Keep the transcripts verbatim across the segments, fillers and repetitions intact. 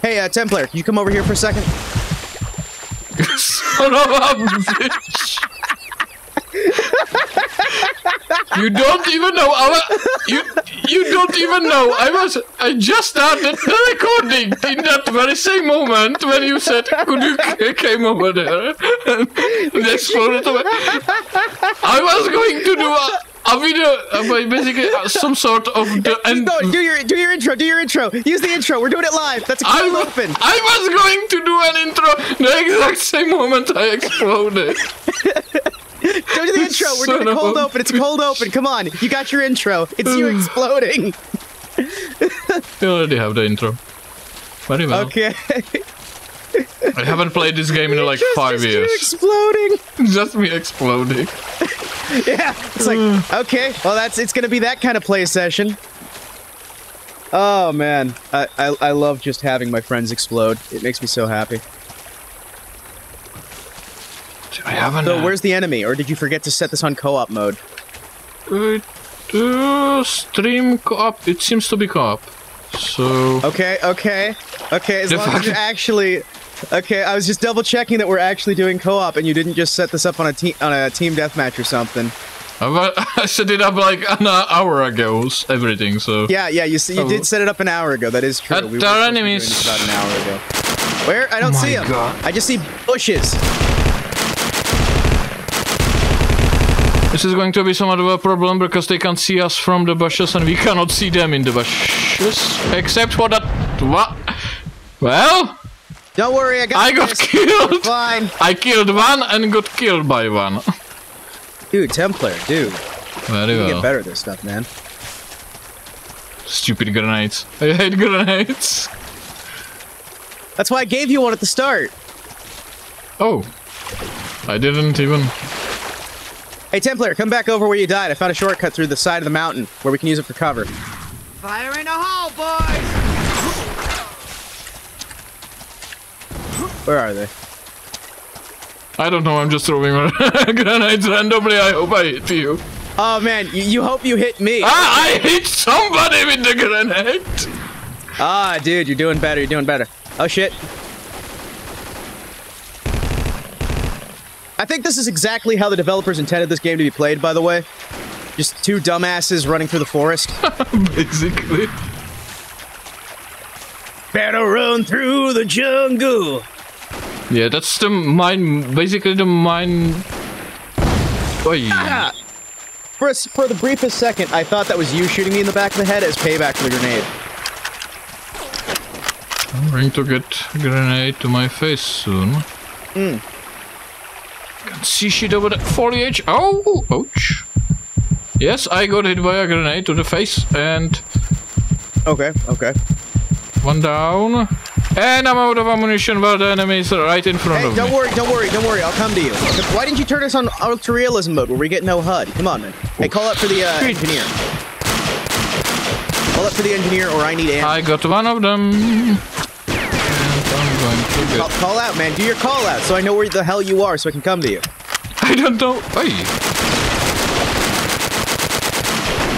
Hey, uh, Templayer, can you come over here for a second? Shut up, bitch! You don't even know our, you you don't even know. I was I just started the recording in that very same moment when you said could you came over there and that's for it. I was going to do a A video, uh, basically uh, some sort of the end. No, do your do your intro, do your intro. Use the intro. We're doing it live. That's a cool open. I was going to do an intro the exact same moment I exploded. Go to the intro. We're Son doing a cold open. It's a cold open. Come on, you got your intro. It's you exploding. You already have the intro. Very well. Okay. I haven't played this game in like just, five just years. Just exploding. Just me exploding. Yeah, it's like, okay, well, that's it's gonna be that kind of play session. Oh man, I, I I love just having my friends explode. It makes me so happy. I haven't. So where's the enemy, or did you forget to set this on co-op mode? Uh, uh, stream co-op. It seems to be co-op. So. Okay, okay, okay. As long as you're actually. Okay, I was just double checking that we're actually doing co-op, and you didn't just set this up on a team on a team deathmatch or something. I set it up like an hour ago. Everything. So. Yeah, yeah. You see, you did set it up an hour ago. That is true. At we our enemies. Doing it about an hour ago. Where? I don't oh see them. I just see bushes. This is going to be somewhat of a problem because they can't see us from the bushes, and we cannot see them in the bushes, except for that. What? Well. Don't worry, I got I got this. Killed! We're fine. I killed one and got killed by one. Dude, Templayer, dude. Very you well. You get better at this stuff, man. Stupid grenades. I hate grenades. That's why I gave you one at the start. Oh. I didn't even... Hey, Templayer, come back over where you died. I found a shortcut through the side of the mountain where we can use it for cover. Fire in the hole, boys! Where are they? I don't know, I'm just throwing grenades randomly, I hope I hit you. Oh man, you, you hope you hit me. Ah, I hit somebody with the grenade! Ah, dude, you're doing better, you're doing better. Oh shit. I think this is exactly how the developers intended this game to be played, by the way. Just two dumbasses running through the forest. Basically. Better run through the jungle! Yeah, that's the mine. Basically, the mine. Ah! For a, for the briefest second, I thought that was you shooting me in the back of the head as payback for the grenade. I'm going to get a grenade to my face soon. Mm. I can't see shit over the foliage. Oh, ouch! Yes, I got hit by a grenade to the face, and. Okay. Okay. One down. And I'm out of ammunition, but the enemies are right in front hey, of don't me. Don't worry, don't worry, don't worry. I'll come to you. Why didn't you turn us on ultra realism mode where we get no H U D? Come on, man. Hey, call up for the uh, engineer. Call up for the engineer, or I need ammo. I got one of them. And I'm going to get... Call, call out, man. Do your call out, so I know where the hell you are, so I can come to you. I don't know. Hey. I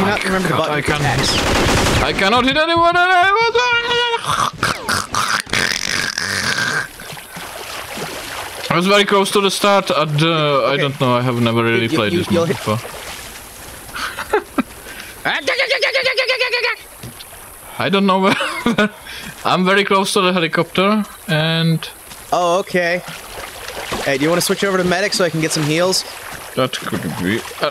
do not remember the button. I can't. I cannot hit anyone. And I was. I was very close to the start, and uh, okay. I don't know, I have never really you, played you, this mode before. I don't know where... I'm very close to the helicopter, and... Oh, okay. Hey, do you want to switch over to medic so I can get some heals? That could be... Uh,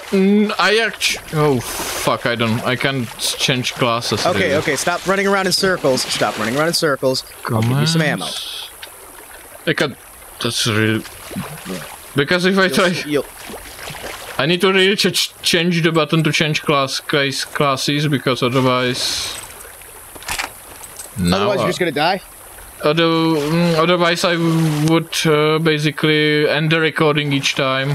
I actually... Oh, fuck, I don't... I can't change classes. Okay, really. Okay, stop running around in circles. Stop running around in circles. Come I'll give you some ammo. I can't... That's really... Because if I you'll, try... You'll... I need to really ch change the button to change class, class classes, because otherwise... Otherwise you're just gonna die? Other, otherwise I would uh, basically end the recording each time.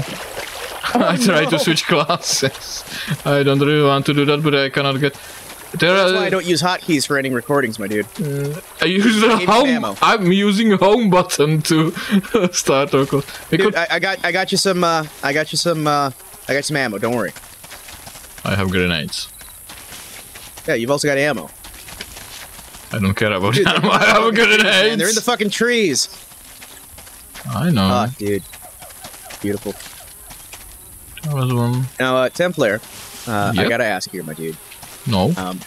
Oh, I try no. to switch classes. I don't really want to do that, but I cannot get... There That's are, why I don't use hotkeys for ending recordings, my dude. Uh, I use the home. I'm using home button to start record. Dude, I, I got, I got you some, uh, I got you some, uh, I got some ammo. Don't worry. I have grenades. Yeah, you've also got ammo. I don't care about dude, ammo. I have grenades. Man, they're in the fucking trees. I know. Oh, dude. Beautiful. That was one. Now, uh, Templayer. Uh, yep. I gotta ask here, my dude. No. Um,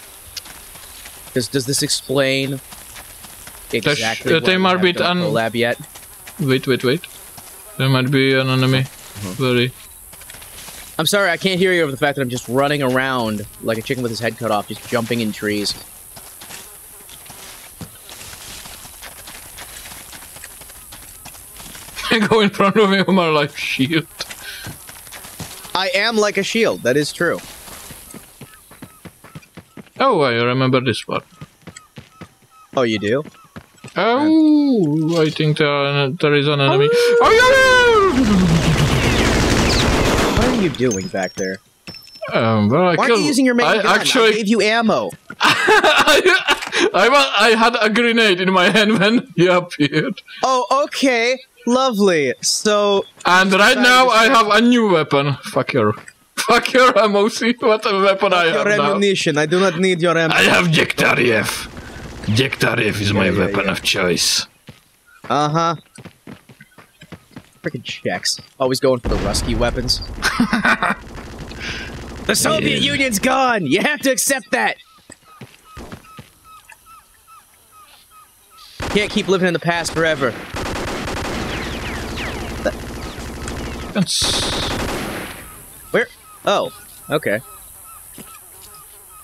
does does this explain exactly what we haven't done in the lab yet? Wait, wait, wait. There might be an enemy. Mm-hmm. Very. I'm sorry, I can't hear you over the fact that I'm just running around like a chicken with his head cut off, just jumping in trees. Go in front of me with my life shield. I am like a shield. That is true. Oh, I remember this one. Oh, you do? Oh, I think there, there is an enemy. Oh. Oh, yeah! What are you doing back there? Um, well, I Why are you using your main I gun? Actually... I gave you ammo. I, I, I had a grenade in my hand when he appeared. Oh, okay. Lovely. So... And right now I have a new weapon. Fuck your... Fuck your ammo, see what a weapon Fuck I have your ammunition, now. I do not need your ammunition. I have Jektariev. Jektariev is yeah, my yeah, weapon yeah. of choice. Uh-huh. Freaking Czechs. Always going for the rusky weapons. The Soviet yeah. Union's gone! You have to accept that! Can't keep living in the past forever. That's... Where? Oh, okay.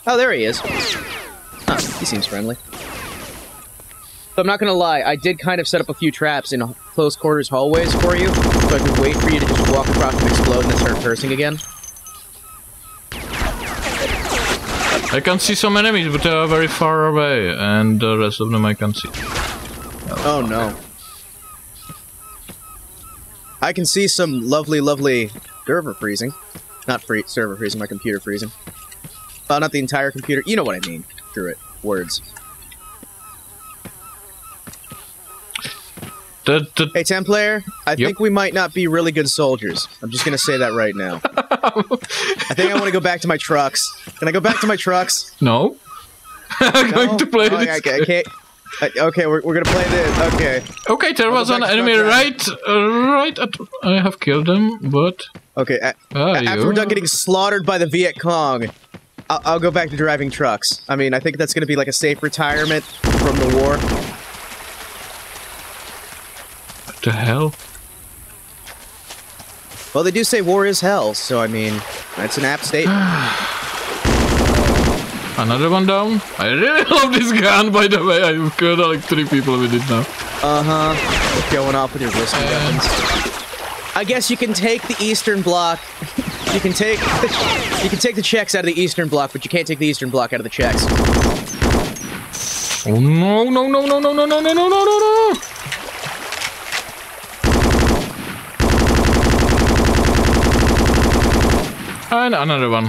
Oh, there he is. Huh, he seems friendly. So I'm not gonna lie, I did kind of set up a few traps in close quarters hallways for you, so I could wait for you to just walk across and explode and then start cursing again. I can see some enemies, but they are very far away, and the rest of them I can see. Oh, oh no. I can see some lovely, lovely... server freezing. Not free server freezing, my computer freezing. Uh, not the entire computer. You know what I mean. Screw it. Words. The, the, hey, Templayer, I yep. think we might not be really good soldiers. I'm just gonna say that right now. I think I want to go back to my trucks. Can I go back to my trucks? No. I'm no? going to play oh, this I, I can't. I, okay, we're, we're gonna play this. Okay. Okay, there was an enemy right, uh, right at... I have killed him, but... Okay, a ah, after you. we're done getting slaughtered by the Vietcong, I'll, I'll go back to driving trucks. I mean, I think that's gonna be like a safe retirement from the war. What the hell? Well, they do say war is hell, so I mean, that's an apt statement. Another one down. I really love this gun, by the way. I've killed like three people with it now. Uh-huh. Going off with your whistle weapons. I guess you can take the Eastern Bloc. You can take the, you can take the Czechs out of the Eastern Bloc, but you can't take the Eastern Bloc out of the Czechs. Oh no, no, no, no, no, no, no, no, no, no, no, no! And another one.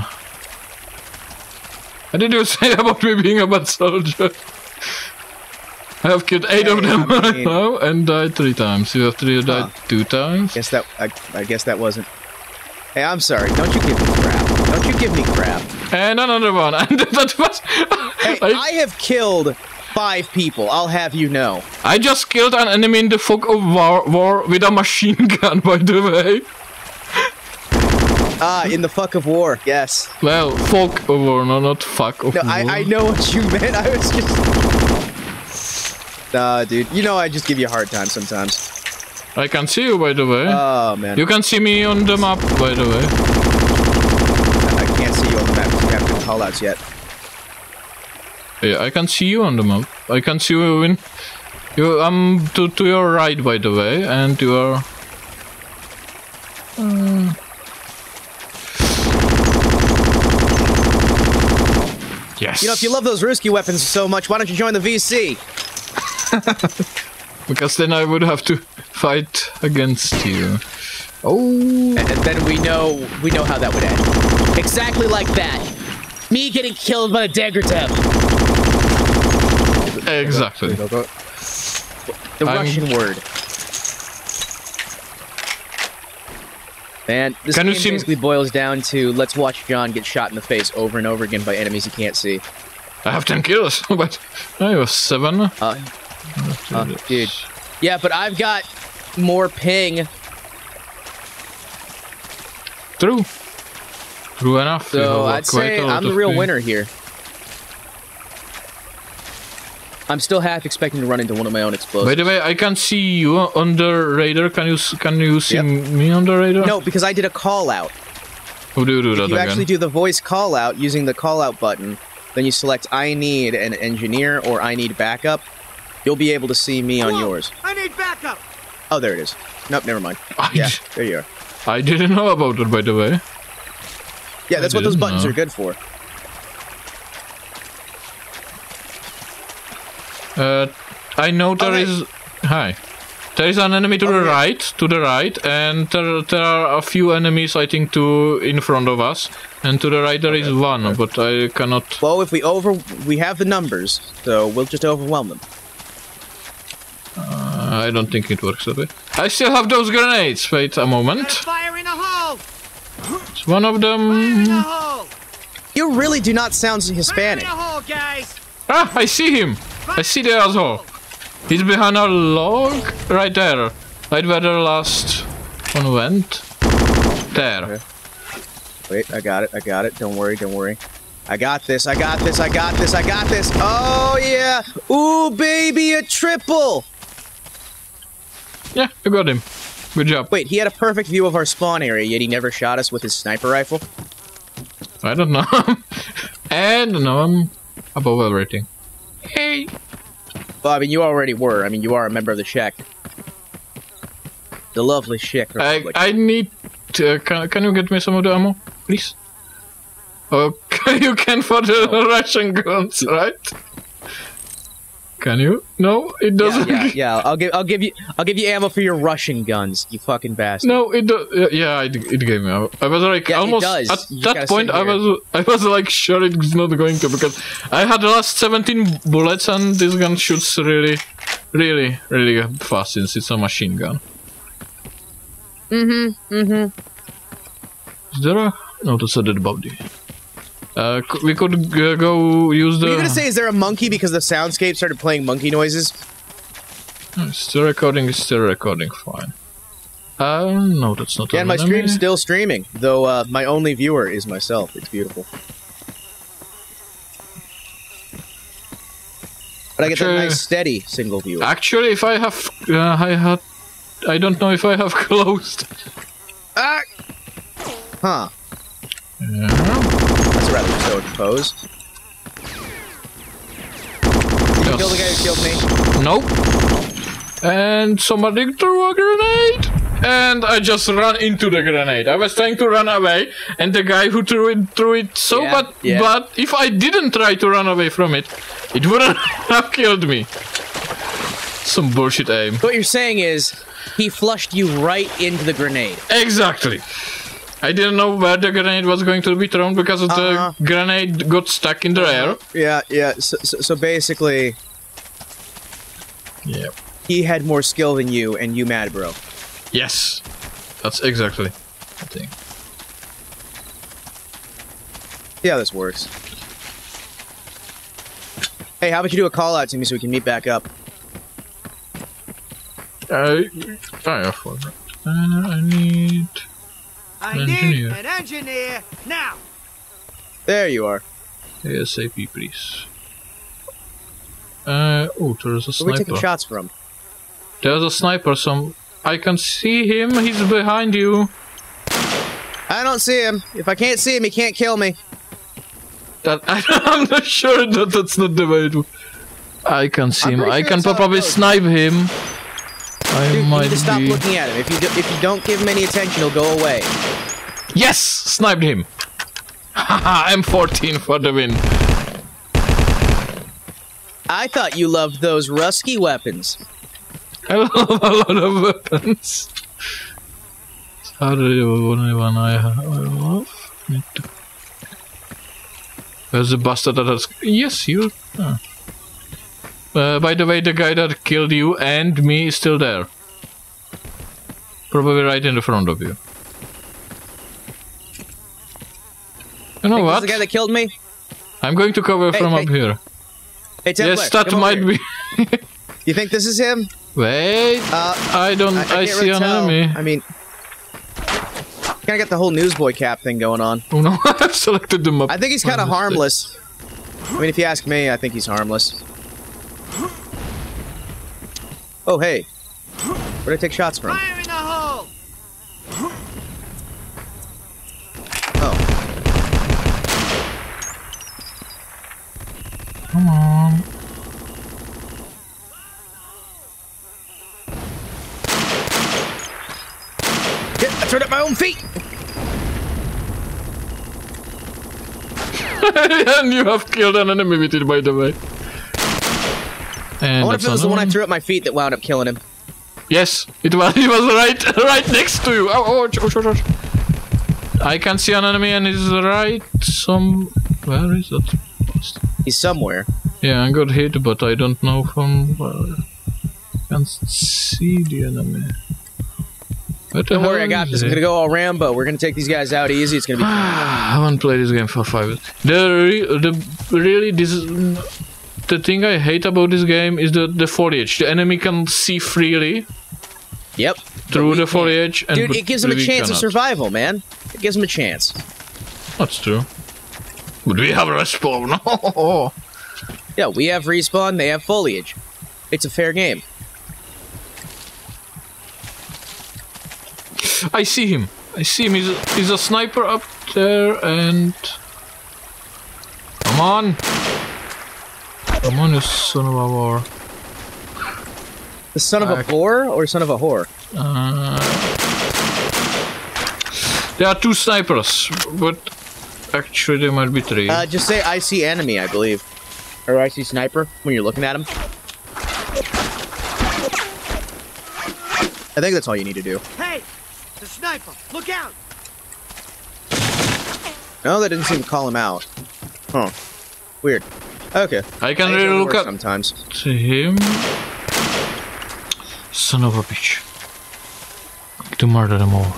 What did you say about me being a bad soldier? I have killed eight yeah, of them yeah, I mean, right now and died three times. You have to die huh. two times. Guess that I, I guess that wasn't. Hey, I'm sorry. Don't you give me crap. Don't you give me crap. And another one. And that was. Hey, I, I have killed five people. I'll have you know. I just killed an enemy in the fog of war, war with a machine gun. By the way. Ah, in the fuck of war, yes. Well, fuck of war, no, not fuck of no, war. I, I know what you meant, I was just... Nah, dude, you know I just give you a hard time sometimes. I can see you, by the way. Oh, man. You can see me on the map, by the way. I can't see you on the map, because we haven't done callouts yet. Yeah, I can see you on the map. I can see you in... You, I'm to, to your right, by the way, and you are... Uh... Yes. You know, if you love those Ruski weapons so much, why don't you join the V C? Because then I would have to fight against you. Oh. And, and then we know we know how that would end. Exactly like that. me getting killed by a dagger tap. Exactly. The Russian I'm... word. Man, this Can game see... basically boils down to let's watch John get shot in the face over and over again by enemies he can't see. I have ten kills, but I was seven. Uh, uh, dude. Yeah, but I've got more ping. True. True enough. So I'd say I'm the real ping. winner here. I'm still half expecting to run into one of my own explosions. By the way, I can see you on the radar. Can you can you see yep. me on the radar? No, because I did a call out. Who do you do if that you again? Actually do the voice call out using the call out button. Then you select, I need an engineer, or I need backup. You'll be able to see me Whoa, on yours. I need backup! Oh, there it is. Nope, never mind. I yeah, there you are. I didn't know about it, by the way. Yeah, that's what those buttons know. are good for. Uh, I know there okay. is... Hi. There is an enemy to okay. the right, to the right, and there, there are a few enemies, I think, to in front of us. And to the right there okay, is one, okay. but I cannot... Well, if we over... we have the numbers, so we'll just overwhelm them. Uh, I don't think it works that way. I still have those grenades! Wait a moment. Fire in a hole! It's one of them... Fire in a hole! You really do not sound Hispanic. Fire in a hole, guys! Ah, I see him! I see the asshole. He's behind our log, right there. Right where the last one went. There. Okay. Wait, I got it, I got it. Don't worry, don't worry. I got this, I got this, I got this, I got this. Oh, yeah. Ooh, baby, a triple. Yeah, I got him. Good job. Wait, he had a perfect view of our spawn area, yet he never shot us with his sniper rifle? I don't know. And now I'm above everything. Hey! Well, I mean, you already were. I mean, you are a member of the Czech. The lovely Czech Republic. I, I need... To, uh, can, can you get me some of the ammo, please? Okay, you can for the oh. Russian guns, right? Can you? No, it doesn't. Yeah, yeah, yeah. I'll give, I'll give you, I'll give you ammo for your Russian guns, you fucking bastard. No, it do yeah, it, it gave me. I was like yeah, almost at you that point. I was, I was like sure it's not going to because I had the last seventeen bullets and this gun shoots really, really, really fast since it's a machine gun. Mm-hmm. Mm-hmm. Is there a? No, that's a dead body. Uh, we could uh, go use the... Were you gonna say, is there a monkey because the soundscape started playing monkey noises? It's still recording, it's still recording, fine. Uh, no, that's not... Yeah, and my enemy. stream's still streaming, though uh, my only viewer is myself. It's beautiful. But actually, I get that nice, steady single viewer. Actually, if I have... Uh, I had... I don't know if I have closed. Ah! Huh. Yeah... rather so exposed. Did you kill the guy who killed me? Nope. And somebody threw a grenade! And I just ran into the grenade. I was trying to run away, and the guy who threw it threw it so yeah, but yeah. but if I didn't try to run away from it, it wouldn't have killed me. Some bullshit aim. What you're saying is, he flushed you right into the grenade. Exactly. I didn't know where the grenade was going to be thrown because the uh, grenade got stuck in the air. Yeah, yeah. So, so, so basically, yeah, he had more skill than you, and you mad, bro. Yes, that's exactly the thing. See how this works. Hey, how about you do a call out to me so we can meet back up? I, I forgot. I need. I engineer. need an engineer now. There you are. ASAP, please. Uh oh, there's a sniper. Where are we taking shots from? There's a sniper. Some I can see him. He's behind you. I don't see him. If I can't see him, he can't kill me. That I, I'm not sure that that's not the way to. I can see him. Sure I can probably snipe him. I Dude, might you just stop be... looking at him. If you do, if you don't give him any attention, he'll go away. Yes, sniped him. Haha, M fourteen for the win. I thought you loved those rusky weapons. I love a lot of weapons. It's hardly the only one I have. There's a bastard that has... Yes, you... Oh. Uh, by the way, the guy that killed you and me is still there. Probably right in the front of you. You know what? The guy that killed me? I'm going to cover hey, from hey. up here. Hey, Templayer, yes, that might here. be... You think this is him? Wait, uh, I don't... I, I, I see an enemy. I mean... I got the whole newsboy cap thing going on. Oh no, I've selected them up. I think he's kind of harmless. I mean, if you ask me, I think he's harmless. Oh, hey. Where did I take shots from? Fire in the hole! Oh. Come on. Yeah, I turned up my own feet! And you have killed an enemy with it, by the way. And I wonder if it was the one I threw at my feet that wound up killing him. Yes, it was. He was right, right next to you. Oh, oh, oh, oh, oh, oh. I can see an enemy, and he's right some. Where is that? He's somewhere. Yeah, I got hit, but I don't know from. Uh, I can't see the enemy. What the don't worry, I got this. It? I'm gonna go all Rambo. We're gonna take these guys out easy. It's gonna be. I haven't played this game for five years. The, re the really this is, the thing I hate about this game is the the foliage. The enemy can see freely. Yep. Through the foliage. And dude, it gives them a chance cannot. of survival, man. It gives them a chance. That's true. But we have respawn. No. Yeah, we have respawn. They have foliage. It's a fair game. I see him. I see him. He's a, he's a sniper up there and... Come on! Come on, you son of a whore. The son of I... a whore or son of a whore? Uh, there are two snipers, but actually there might be three. Uh, just say I see enemy, I believe. Or I see sniper when you're looking at him. I think that's all you need to do. Hey! The sniper! Look out! No, that didn't seem to call him out. Huh. Weird. Okay. I can really look up sometimes. To him. Son of a bitch. To murder them all.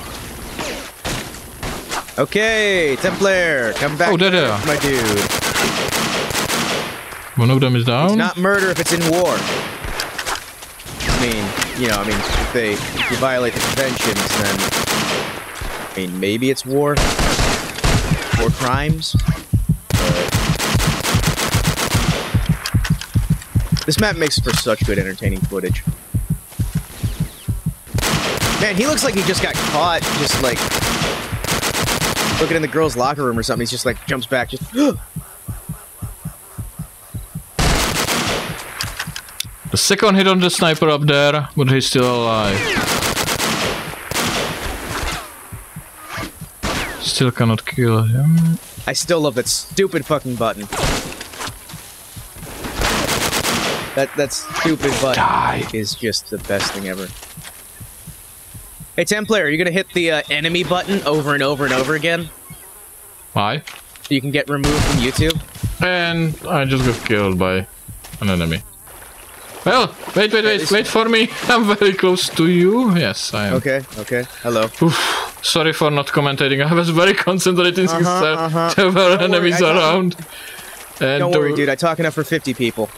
Okay, Templayer, come back. Oh, there they are. My dude. One of them is down. It's not murder if it's in war. I mean. You know, I mean, if they if you violate the conventions, then I mean, maybe it's war or crimes. But this map makes for such good entertaining footage. Man, he looks like he just got caught, just like looking in the girls' locker room or something. He's just like jumps back, just. The second hit on the sniper up there, but he's still alive. Still cannot kill him. I still love that stupid fucking button. That that stupid button Die. is just the best thing ever. Hey Templayer, are you gonna hit the uh, enemy button over and over and over again? Why? So you can get removed from YouTube. And I just got killed by an enemy. Well, wait, wait, wait, wait for me. I'm very close to you. Yes, I am. Okay, okay. Hello. Oof. Sorry for not commentating. I was very concentrating since uh-huh, there, uh-huh. there were Don't enemies worry, around. And Don't worry, dude. I talk enough for fifty people.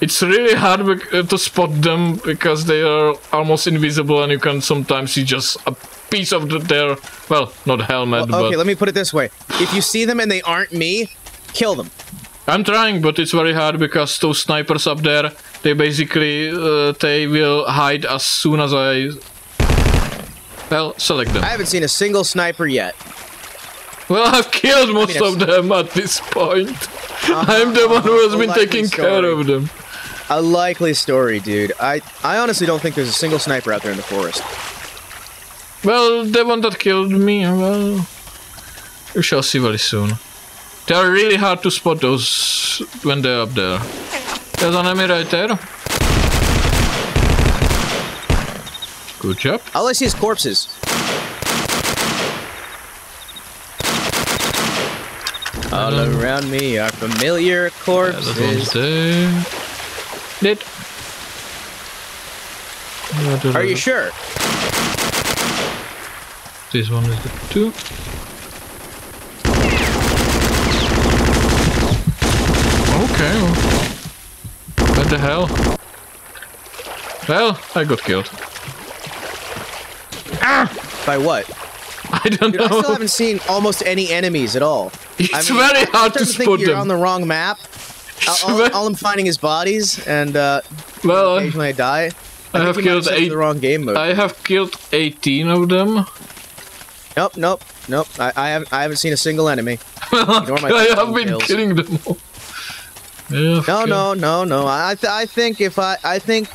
It's really hard to spot them because they are almost invisible and you can sometimes see just a piece of the, their, well, not helmet, well, okay, but... let me put it this way. If you see them and they aren't me, kill them. I'm trying, but it's very hard because those snipers up there, they basically, uh, they will hide as soon as I, well, select them. I haven't seen a single sniper yet. Well, I've killed most I mean, of them at this point. Uh-huh, I'm the one who has been taking story. care of them. A likely story, dude. I, I honestly don't think there's a single sniper out there in the forest. Well, the one that killed me, well, we shall see very soon. They are really hard to spot those when they're up there. There's an enemy right there. Good job. All I see is corpses. All um, around me are familiar corpses. Yeah, Did. Are you sure? This one is the two. Okay. What the hell? Well, I got killed. Ah! By what? I don't Dude, know. I still haven't seen almost any enemies at all. It's I mean, very hard to spot them. You're on the wrong map. All, all, all I'm finding is bodies, and uh, well, occasionally I die. I, I have killed eight. The wrong game mode. I have killed eighteen of them. Nope, nope, nope. I, I haven't. I haven't seen a single enemy. I have been kills. killing them all. Yeah, no, no, no, no. I, th I think if I, I think,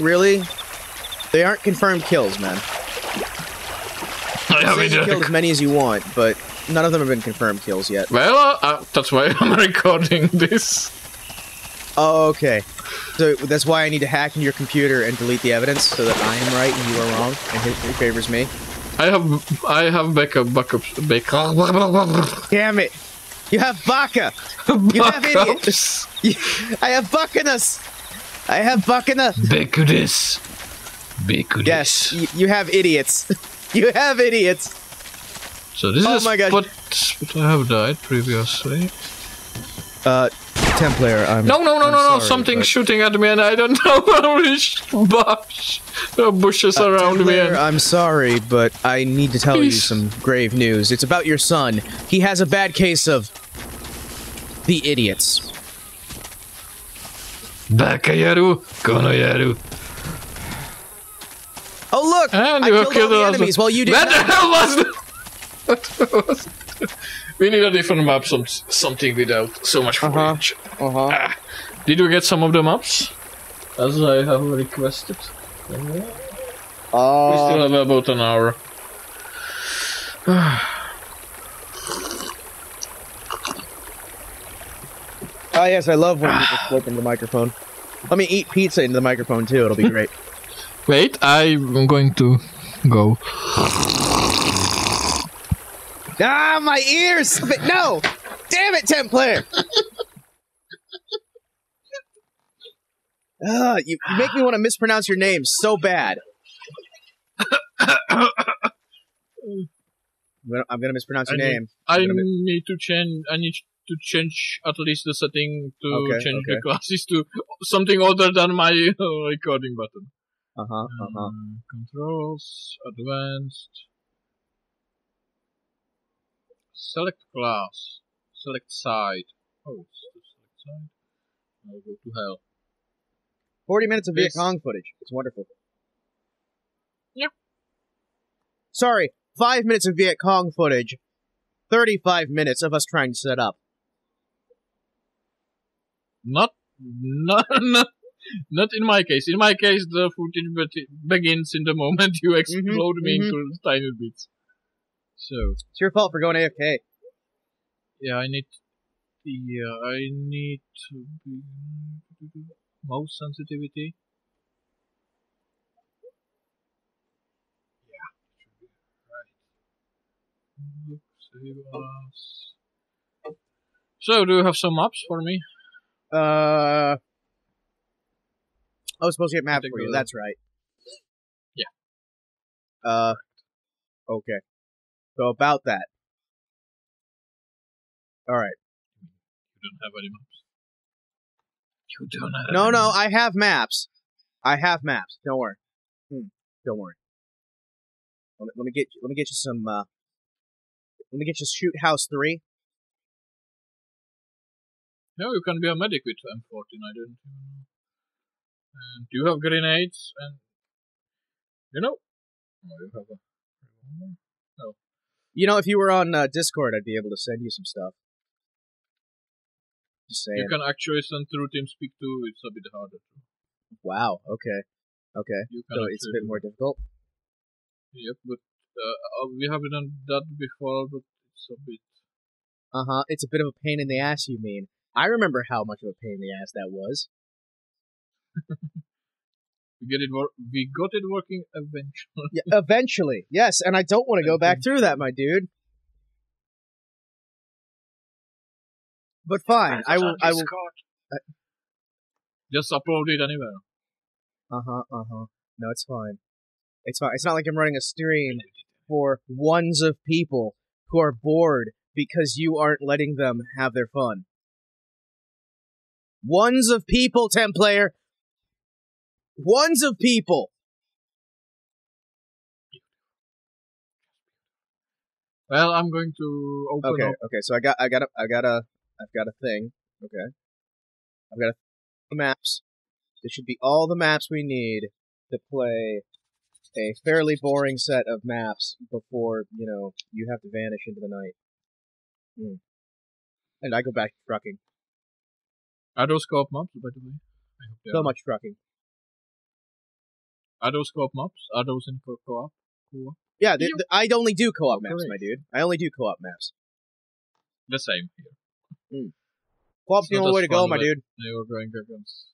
really, they aren't confirmed kills, man. I mean, you can kill as many as you want, but none of them have been confirmed kills yet. Well, uh, that's why I'm recording this. Oh, okay. So that's why I need to hack into your computer and delete the evidence so that I am right and you are wrong, and history favors me. I have, I have backup, backup, backup. Damn it! You have baka. You have idiots. I have buckiness. I have buckiness. Bakudis. Bakudis. Yes, you, you have idiots. You have idiots. So this oh is my God. What, what I have died previously. Uh, Templayer. I'm no, no, no, I'm no, no. Sorry, something but... shooting at me, and I don't know where is bush. There are bushes uh, around Templayer, me. And... I'm sorry, but I need to tell Please. you some grave news. It's about your son. He has a bad case of the idiots. Bakayaru, konoyaru. Oh look! And I killed, killed all the enemies while you did What the hell was that? What was that? We need a different map, some, something without so much footage. Uh-huh. Uh-huh. Ah. Did we get some of the maps? As I have requested. Uh, we still have about an hour. Ah yes, I love when you just flip into the microphone. Let me eat pizza into the microphone too, it'll be great. Wait, I'm going to go. Ah, my ears! No! Damn it, Templayer! Ah, you make me want to mispronounce your name so bad. I'm gonna mispronounce your I name. Need, I need to change. I need to change at least the setting to okay, change okay. the classes to something other than my uh, recording button. Uh-huh, uh-huh. Um, controls, advanced. Select class. Select side. Oh, select side. I'll go to hell. forty minutes of yes. Vietcong footage. It's wonderful. Yeah. Sorry, five minutes of Vietcong footage. thirty-five minutes of us trying to set up. Not... Not... not. Not in my case. In my case, the footage be begins in the moment you explode mm-hmm, me mm-hmm. into tiny bits. So it's your fault for going A F K. Yeah, I need. Yeah, I need to be mouse sensitivity. Yeah, should be right. Save us. So, do you have some maps for me? Uh. I was supposed to get mapped for you, that's right. Yeah. Uh, okay. So about that. Alright. You don't have any maps? You don't have No, any no, maps. I have maps. I have maps. Don't worry. Hmm. Don't worry. Let me, let me get let me get you some uh let me get you shoot house three. No, you can be a medic with M fourteen, I don't know. And you have grenades, and you know, oh, you have a no. You know, if you were on uh, Discord, I'd be able to send you some stuff. Just saying. You can actually send through TeamSpeak too. It's a bit harder. Wow. Okay. Okay. So it's a bit more difficult. Yep, but uh, we haven't done that before, but it's a bit. Uh huh. It's a bit of a pain in the ass. You mean? I remember how much of a pain in the ass that was. we get it. We got it working eventually. yeah, eventually, yes. And I don't want to go back through that, my dude. But fine, I will. I will. I... Just upload it anyway. Uh huh. Uh huh. No, it's fine. It's fine. It's not like I'm running a stream for ones of people who are bored because you aren't letting them have their fun. Ones of people, Templayer. Ones of people. Well, I'm going to open. Okay. Up. Okay. So I got. I got. A, I got a. I've got a thing. Okay. I've got a maps. This should be all the maps we need to play a fairly boring set of maps before, you know, you have to vanish into the night. Mm. And I go back to trucking. Are those co-op maps, by the way? I hope they so are. Much trucking. Are those co-op maps? Are those in co-op? Co co yeah, the, the, I only do co-op oh, maps, great. my dude. I only do co-op maps. The same here. Mm. Co-op's the only way to go, my dude. They were going against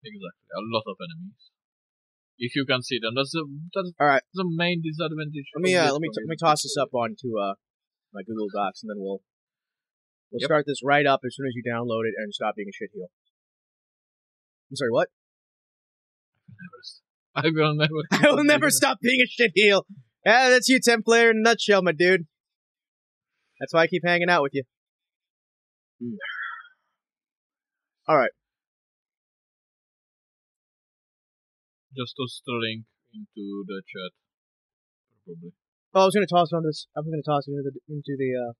exactly a lot of enemies. If you can see them, that's the that's all right. The main disadvantage. Let me uh, let me let me toss this up onto uh my Google Docs, and then we'll we'll yep. start this right up as soon as you download it and stop being a shitheel. I'm sorry, what? I will never. I will never stop being a shitheel. Yeah, that's you, Templayer, in a nutshell, my dude. That's why I keep hanging out with you. Mm. All right. Just toss the link into the chat, probably. Oh, I was gonna toss it onto this. I was gonna toss it into the into the. Uh...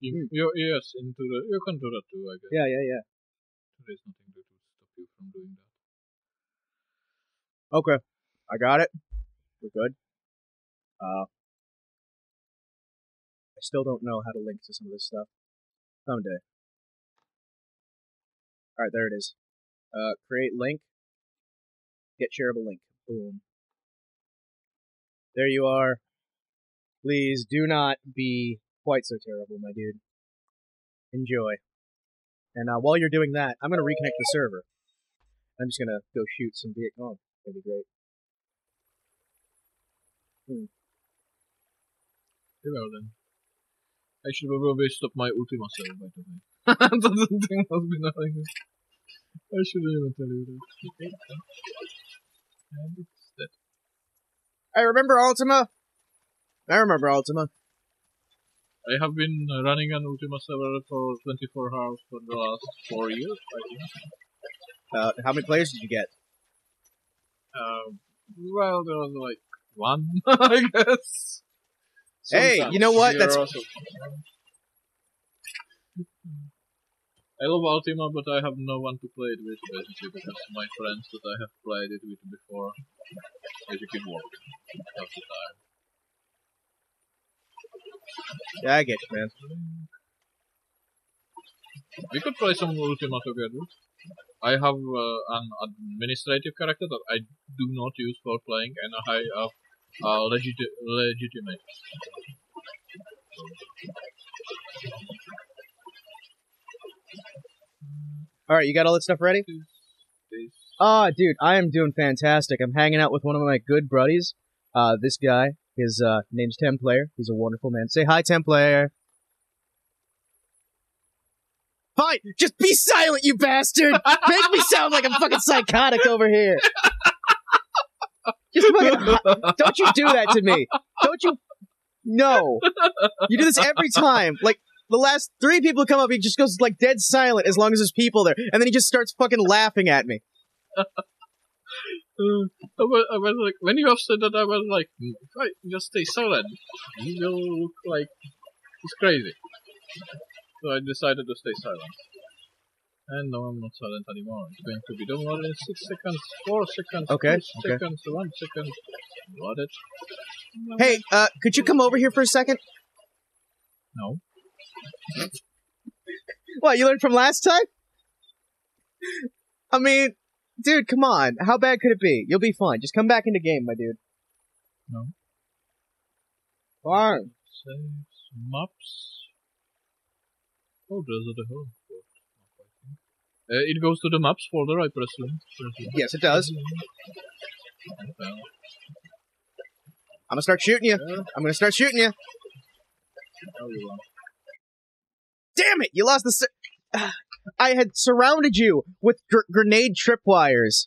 You, you, yes, into the. You can do that too, I guess. Yeah, yeah, yeah. There is nothing that will stop you from doing that. Okay, I got it. We're good. Uh, I still don't know how to link to some of this stuff. Someday. All right, there it is. Uh, create link. Get shareable link. Boom. There you are. Please do not be quite so terrible, my dude. Enjoy. And uh, while you're doing that, I'm going to reconnect the server. I'm just going to go shoot some Vietcong. That'd be great. Hmm. Well then. I should probably stop my Ultima server, by the way. That doesn't think that's been nothing. I shouldn't even tell you that. And it's dead. I remember Ultima! I remember Ultima. I have been running an Ultima server for twenty-four hours for the last four years, I think. Uh, how many players did you get? Uh, well, there was like one, I guess. Sometimes. Hey, you know what? That's... I love Ultima, but I have no one to play it with, basically, because my friends that I have played it with before basically work half the time. Yeah, I get you, man. We could play some Ultima together. I have uh, an administrative character that I do not use for playing, and I have uh, legit legitimate. Alright, you got all that stuff ready? Ah, oh, dude, I am doing fantastic. I'm hanging out with one of my good buddies. Uh, this guy, his uh, name's Templayer. He's a wonderful man. Say hi, Templayer. Fine! Just be silent, you bastard! Make me sound like I'm fucking psychotic over here! Just fucking... Don't you do that to me! Don't you... No! You do this every time! Like... The last three people come up, he just goes, like, dead silent as long as there's people there. And then he just starts fucking laughing at me. uh, I, was, I was like, when you have said that, I was like, right, just stay silent. You look like it's crazy. So I decided to stay silent. And no, I'm not silent anymore. It's going to be, don't worry, six seconds, four seconds, okay, two okay. seconds, one second. Got it. Hey, uh, could you come over here for a second? No. What, you learned from last time? I mean, dude, come on. How bad could it be? You'll be fine. Just come back into game, my dude. No. Fine. Save maps. Oh, there's a whole folder. Uh, it goes to the maps folder, I presume. Yes, it does. Okay. I'm gonna start shooting you. Yeah. I'm gonna start shooting you. Oh, you are. Damn it! You lost the... Sur- I had surrounded you with gr- grenade tripwires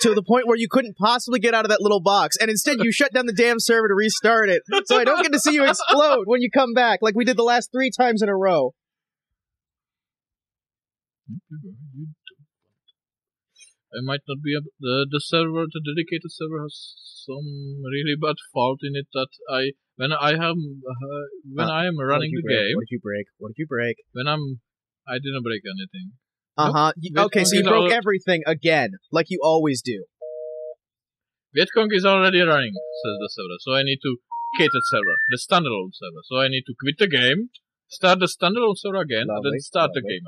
to the point where you couldn't possibly get out of that little box, and instead you shut down the damn server to restart it, so I don't get to see you explode when you come back, like we did the last three times in a row. I might not be able... The, the server, the dedicated server has some really bad fault in it that I... When I have... Uh, when uh, I am running the break? game... What did you break? What did you break? When I'm... I didn't break anything. Uh-huh. Nope. Okay, Vietcong so you broke al- everything again, like you always do. Vietcong is already running, says the server, so I need to quit the server, the standalone server. So I need to quit the game, start the standalone server again, lovely, and then start lovely. the game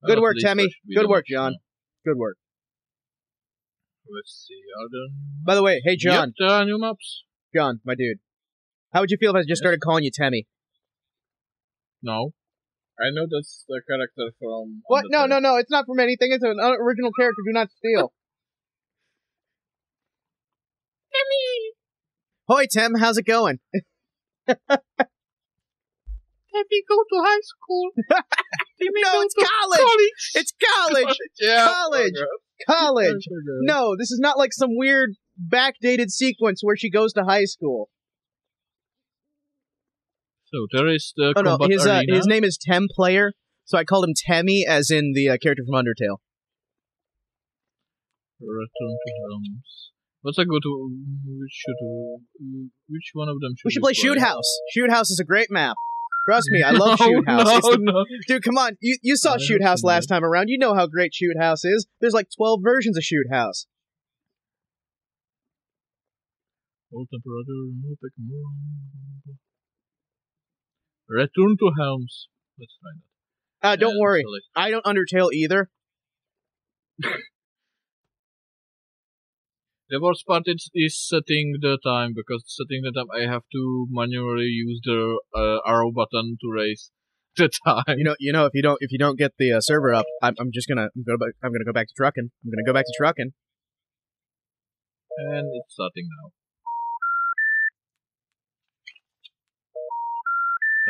again. Good work, Temmy. Good work, John. Good work. Let's see. By the way, hey, John. Yep, there are new maps. John, my dude. How would you feel if I just yes. started calling you Temmy? No. I know that's the character from... What? No, no, no. It's not from anything. It's an original character. Do not steal. Temmy! Hoi, Tem. How's it going? Temmy, go to high school. Temmy, no, it's college. college. It's college. yeah. College. Oh, college. Oh, no, this is not like some weird backdated sequence where she goes to high school. So there is the oh, combat no, his, arena. Uh, his name is Templayer, so I called him Temmy, as in the uh, character from Undertale. Return to Helms. What's a good? Which should? Which one of them should? We should play, play Shoot House. Shoot House is a great map. Trust me, I love no, Shoot House. No, the, no. Dude, come on. You you saw I Shoot House last time around. You know how great Shoot House is. There's like twelve versions of Shoot House. Old temperature. Return to Helms. Let's find it. Uh, don't and worry. Select. I don't Undertale either. The worst part is, is setting the time, because setting the time, I have to manually use the uh, arrow button to raise the time. You know, you know, if you don't, if you don't get the uh, server up, I'm, I'm just gonna, I'm gonna, I'm gonna go back to trucking. I'm gonna go back to trucking. And it's starting now.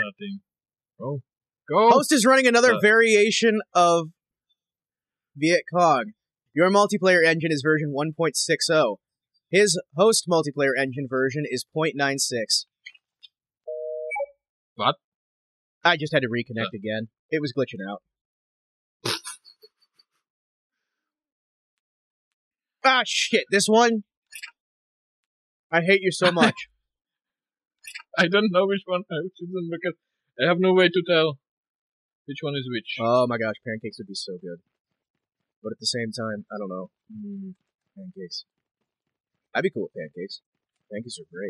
Starting. Oh, go! Host is running another uh, variation of Vietcong. Your multiplayer engine is version one point six oh. His host multiplayer engine version is zero point nine six. What? I just had to reconnect yeah. again. It was glitching out. Ah, shit. This one? I hate you so much. I don't know which one I have chosen because I have no way to tell which one is which. Oh my gosh, pancakes would be so good. But at the same time, I don't know. Mm, pancakes. I'd be cool with pancakes. Pancakes are great.